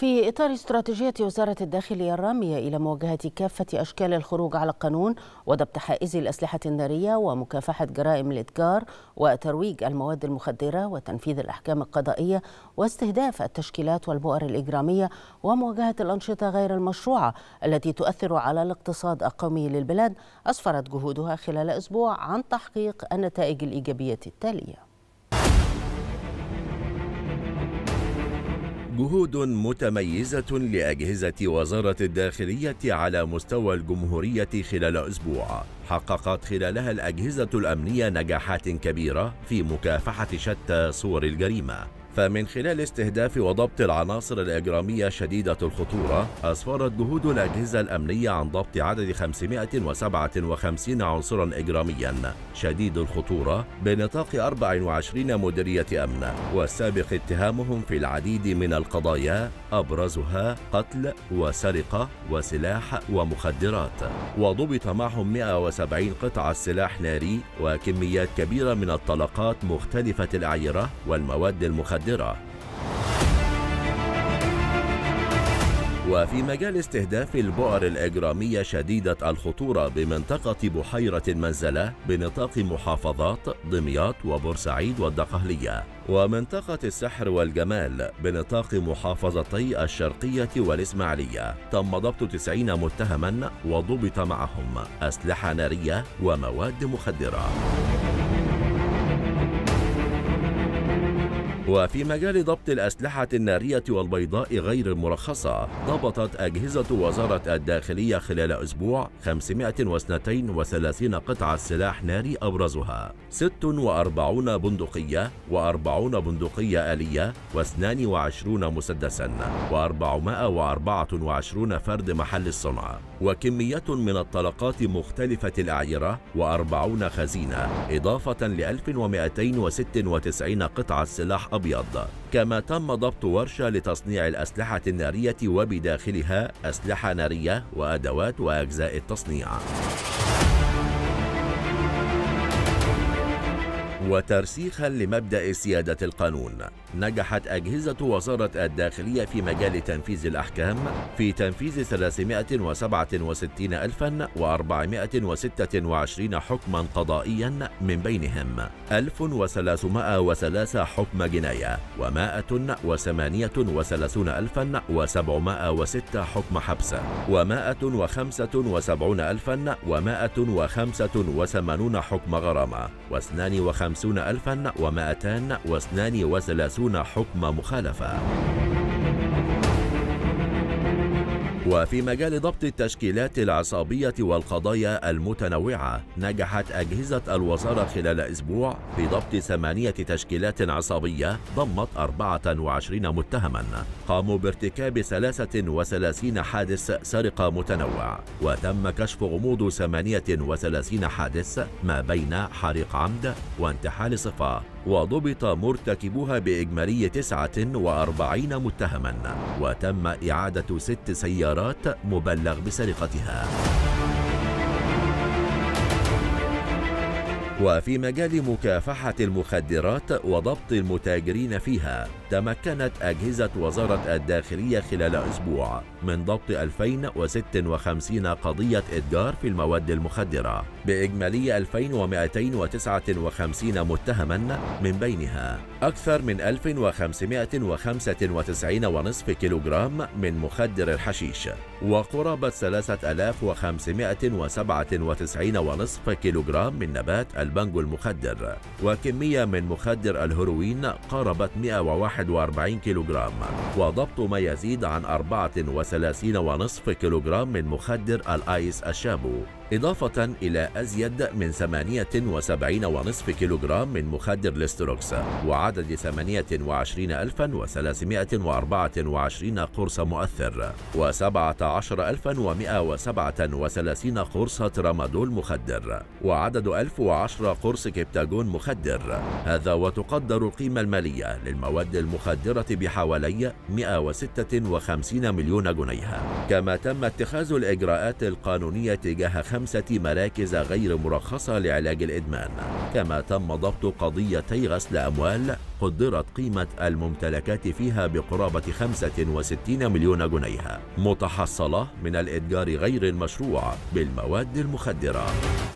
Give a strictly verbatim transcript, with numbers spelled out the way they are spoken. في إطار استراتيجية وزارة الداخلية الرامية إلى مواجهة كافة أشكال الخروج على القانون وضبط حائز الأسلحة النارية ومكافحة جرائم الإتجار وترويج المواد المخدرة وتنفيذ الأحكام القضائية واستهداف التشكيلات والبؤر الإجرامية ومواجهة الأنشطة غير المشروعة التي تؤثر على الاقتصاد القومي للبلاد، أسفرت جهودها خلال أسبوع عن تحقيق النتائج الإيجابية التالية. جهود متميزة لأجهزة وزارة الداخلية على مستوى الجمهورية خلال أسبوع، حققت خلالها الأجهزة الأمنية نجاحات كبيرة في مكافحة شتى صور الجريمة، فمن خلال استهداف وضبط العناصر الإجرامية شديدة الخطورة، أسفرت جهود الأجهزة الأمنية عن ضبط عدد خمسمائة وسبعة وخمسين عنصرا إجراميا شديد الخطورة بنطاق أربع وعشرين مديرية أمن، والسابق اتهامهم في العديد من القضايا أبرزها قتل وسرقة وسلاح ومخدرات، وضبط معهم مائة وسبعين قطعة سلاح ناري وكميات كبيرة من الطلقات مختلفة الأعيرة والمواد المخدرة. وفي مجال استهداف البؤر الإجرامية شديدة الخطورة بمنطقة بحيرة المنزلة بنطاق محافظات دمياط وبورسعيد والدقهلية، ومنطقة السحر والجمال بنطاق محافظتي الشرقية والإسماعيلية، تم ضبط تسعين متهما وضبط معهم أسلحة نارية ومواد مخدرة. وفي مجال ضبط الأسلحة النارية والبيضاء غير المرخصة، ضبطت أجهزة وزارة الداخلية خلال أسبوع خمسمائة واثنين وثلاثين قطعة سلاح ناري أبرزها ستة وأربعين بندقية وأربعين بندقية آلية واثنين وعشرين مسدسا وأربعمائة وأربعة وعشرين فرد محل الصنع، وكميات من الطلقات مختلفة الأعيرة وأربعين خزينة، إضافة لألف ومائتين وستة وتسعين قطعة سلاح أبيض. كما تم ضبط ورشة لتصنيع الأسلحة النارية وبداخلها أسلحة نارية وأدوات وأجزاء التصنيع. وترسيخا لمبدأ سيادة القانون، نجحت أجهزة وزارة الداخلية في مجال تنفيذ الأحكام في تنفيذ ثلاثمائة وسبعة وستين ألفا وأربعمائة وستة وعشرين حكما قضائيا، من بينهم ألف وثلاثمائة وثلاثة حكم جناية ومائة وثمانية وثلاثين ألفا وسبعمائة وستة حكم حبس ومائة وخمسة وسبعين ألفا ومائة وخمسة وثمانين حكم غرامة واثنين وخمسين ألفا ومائتين واثنين وثلاثين حكم مخالفة. وفي مجال ضبط التشكيلات العصابية والقضايا المتنوعة، نجحت أجهزة الوزارة خلال أسبوع في ضبط ثمانية تشكيلات عصابية ضمت أربعة وعشرين متهما قاموا بارتكاب ثلاثة وثلاثين حادث سرقة متنوع، وتم كشف غموض ثمانية وثلاثين حادث ما بين حريق عمد وانتحال صفا، وضبط مرتكبوها بإجمالي تسعة وأربعين متهما، وتم إعادة ست سيارات مبلغ بسرقتها. وفي مجال مكافحة المخدرات وضبط المتاجرين فيها، تمكنت أجهزة وزارة الداخلية خلال أسبوع من ضبط ألفين وستة وخمسين قضية إتجار في المواد المخدرة بإجمالي ألفين ومائتين وتسعة وخمسين متهما، من بينها أكثر من ألف وخمسمائة وخمسة وتسعين فاصلة خمسة كيلوغرام من مخدر الحشيش وقرابة ثلاثة آلاف وخمسمائة وسبعة وتسعين فاصلة خمسة كيلوغرام من نبات البنجو المخدر، وكمية من مخدر الهيروين قاربت مائة وواحد وأربعين كيلوغرام، وضبط ما يزيد عن أربعة وثلاثين فاصلة خمسة كيلوغرام من مخدر الآيس الشابو، إضافة إلى أزيد من ثمانية وسبعين فاصلة خمسة كيلوغرام من مخدر الاستروكس وعدد ثمانية وعشرين ألفا وثلاثمائة وأربعة وعشرين قرص مؤثر وسبعة عشر ألفا ومائة وسبعة وثلاثين قرصة ترامادول مخدر وعدد ألف وعشرة قرص كبتاجون مخدر. هذا وتقدر القيمة المالية للمواد المخدرة بحوالي مائة وستة وخمسين مليون جنيه. كما تم اتخاذ الإجراءات القانونية تجاه خمسة مراكز غير مرخصة لعلاج الإدمان. كما تم ضبط قضيتي غسل أموال قدرت قيمة الممتلكات فيها بقرابة خمسة وستين مليون جنيه متحصلة من الإتجار غير المشروع بالمواد المخدرة.